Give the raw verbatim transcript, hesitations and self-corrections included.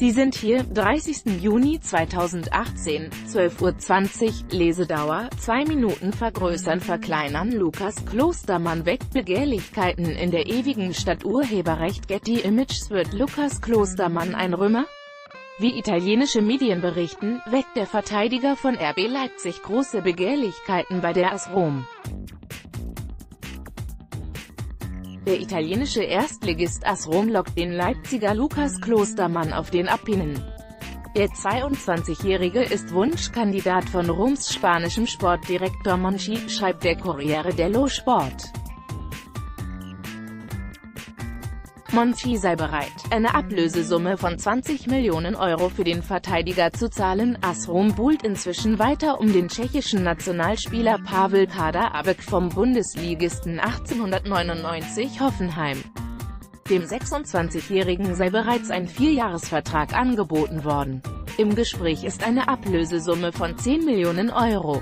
Sie sind hier, dreißigsten Juni zweitausendachtzehn, zwölf Uhr zwanzig, Lesedauer, zwei Minuten vergrößern, verkleinern. Lukas Klostermann weckt Begehrlichkeiten in der ewigen Stadt. Urheberrecht, Getty Images. Wird Lukas Klostermann ein Römer? Wie italienische Medien berichten, weckt der Verteidiger von R B Leipzig große Begehrlichkeiten bei der A S Rom. Der italienische Erstligist A S Rom lockt den Leipziger Lukas Klostermann auf den Apennin. Der zweiundzwanzigjährige ist Wunschkandidat von Roms spanischem Sportdirektor Monchi, schreibt der Corriere dello Sport. Monchi sei bereit, eine Ablösesumme von zwanzig Millionen Euro für den Verteidiger zu zahlen. A S Rom buhlt inzwischen weiter um den tschechischen Nationalspieler Pavel Kaderabek vom Bundesligisten achtzehnhundertneunundneunzig Hoffenheim. Dem sechsundzwanzigjährigen sei bereits ein Vierjahresvertrag angeboten worden. Im Gespräch ist eine Ablösesumme von zehn Millionen Euro.